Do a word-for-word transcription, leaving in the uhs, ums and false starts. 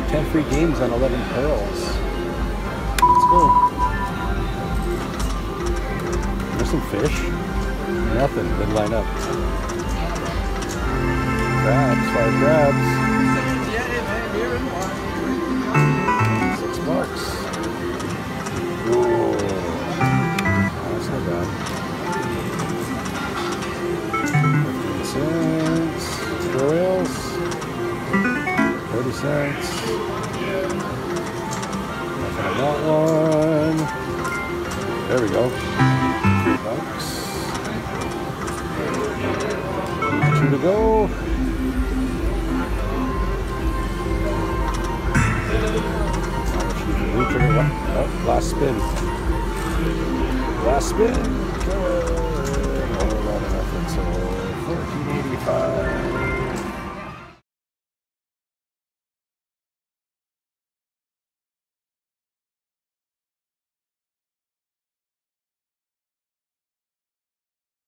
right, ten free games on Eleven Pearls. Let's go. There's some fish. Nothing. Didn't line up. Crabs, five crabs. Six bucks. Whoa. That's not bad. fifteen cents. Squirrels. thirty cents. Nothing on that one. There we go. Bucks. Two to go. Last spin. Last spin.